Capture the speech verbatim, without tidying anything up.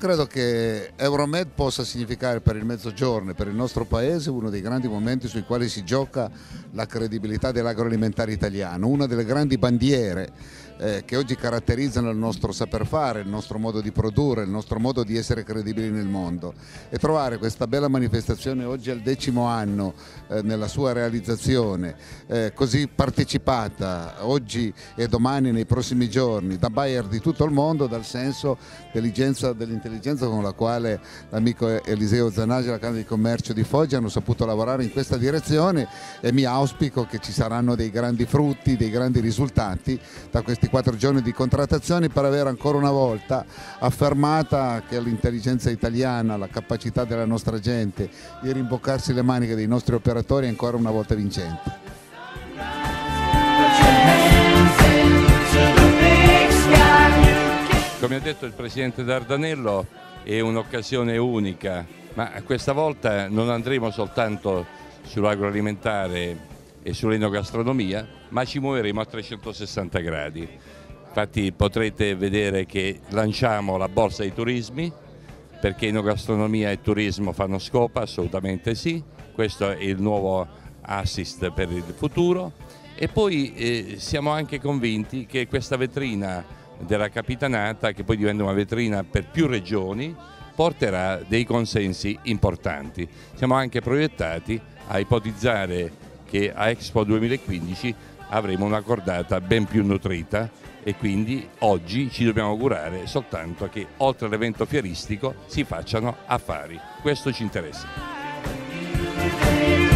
Credo che Euromed possa significare per il Mezzogiorno e per il nostro Paese uno dei grandi momenti sui quali si gioca la credibilità dell'agroalimentare italiano, una delle grandi bandiere eh, che oggi caratterizzano il nostro saper fare, il nostro modo di produrre, il nostro modo di essere credibili nel mondo. E trovare questa bella manifestazione oggi al decimo anno eh, nella sua realizzazione, eh, così partecipata oggi e domani nei prossimi giorni da buyer di tutto il mondo, dal senso dell'intelligenza dell'intelligenza con la quale l'amico Eliseo Zanasi e la Camera di Commercio di Foggia hanno saputo lavorare in questa direzione, e mi auspico che ci saranno dei grandi frutti, dei grandi risultati da questi quattro giorni di contrattazioni, per aver ancora una volta affermata che l'intelligenza italiana, la capacità della nostra gente di rimboccarsi le maniche dei nostri operatori è ancora una volta vincente. Come ha detto il Presidente Dardanello, è un'occasione unica, ma questa volta non andremo soltanto sull'agroalimentare e sull'enogastronomia, ma ci muoveremo a trecentosessanta gradi. Infatti potrete vedere che lanciamo la borsa dei turismi, perché enogastronomia e turismo fanno scopa, assolutamente sì, questo è il nuovo assist per il futuro. E poi eh, siamo anche convinti che questa vetrina della Capitanata, che poi diventa una vetrina per più regioni, porterà dei consensi importanti. Siamo anche proiettati a ipotizzare che a Expo duemilaquindici avremo una cordata ben più nutrita, e quindi oggi ci dobbiamo augurare soltanto che oltre all'evento fieristico si facciano affari. Questo ci interessa.